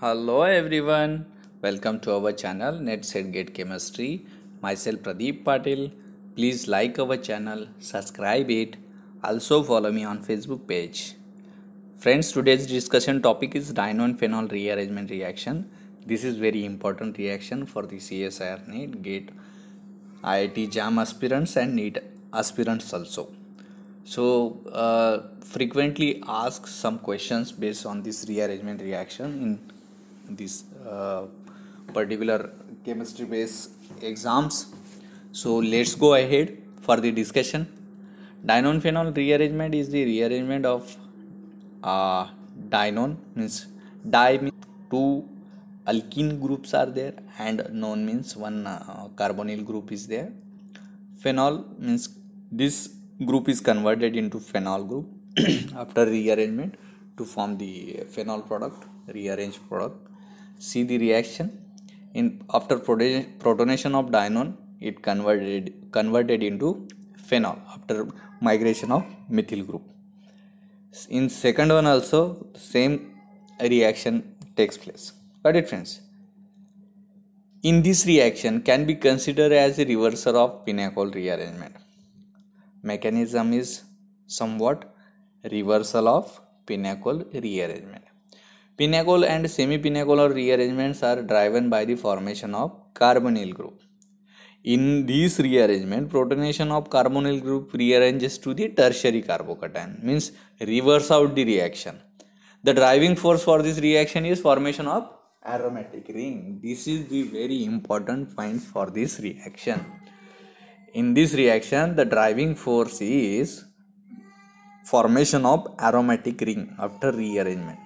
Hello everyone, welcome to our channel NET SET GATE Chemistry. Myself Pradeep Patil. Please like our channel, subscribe it, also follow me on Facebook page. Friends, today's discussion topic is dienone phenol rearrangement reaction. This is very important reaction for the CSIR NET, GATE, IIT JAM aspirants and NEET aspirants also. So frequently asked some questions based on this rearrangement reaction in this particular chemistry based exams. So let's go ahead for the discussion. Dienone phenol rearrangement is the rearrangement of dienone, means di means two alkene groups are there, and non means one carbonyl group is there. Phenol means this group is converted into phenol group after rearrangement to form the phenol product, rearranged product. See the reaction. In after protonation of dienone, it converted into phenol after migration of methyl group. In second one also same reaction takes place. Got it, friends? In this reaction can be considered as a reverser of pinacol rearrangement. Mechanism is somewhat reversal of pinacol rearrangement. Pinacol and semi-pinacolar rearrangements are driven by the formation of carbonyl group. In this rearrangement, protonation of carbonyl group rearranges to the tertiary carbocation, means reverse out the reaction. The driving force for this reaction is formation of aromatic ring. This is the very important find for this reaction. In this reaction, the driving force is formation of aromatic ring after rearrangement.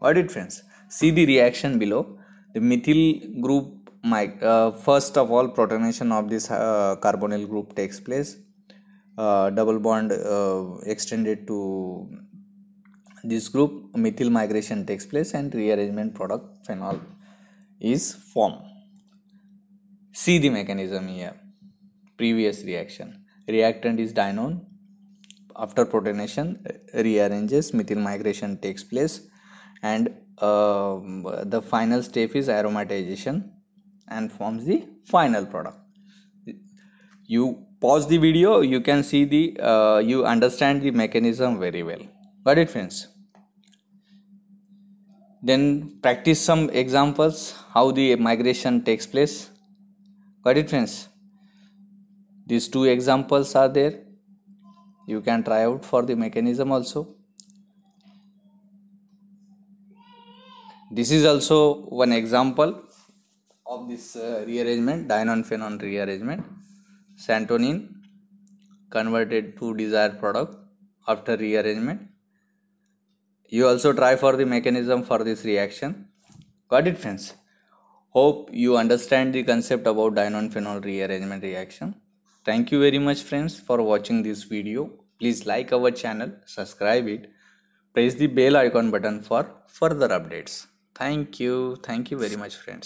Got it, friends? See the reaction below. The methyl group, first of all, protonation of this carbonyl group takes place. Double bond extended to this group, methyl migration takes place and rearrangement product phenol is formed. See the mechanism here. Previous reaction. Reactant is dienone. After protonation, rearranges, methyl migration takes place. And the final step is aromatization and forms the final product. You pause the video, you can see the, you understand the mechanism very well. Got it, friends? Then practice some examples how the migration takes place. Got it, friends? These two examples are there. You can try out for the mechanism also. This is also one example of this rearrangement, dienone phenol rearrangement. Santonin converted to desired product after rearrangement. You also try for the mechanism for this reaction. Got it, friends? Hope you understand the concept about dienone phenol rearrangement reaction. Thank you very much, friends, for watching this video. Please like our channel, subscribe it, press the bell icon button for further updates. Thank you very much, friends.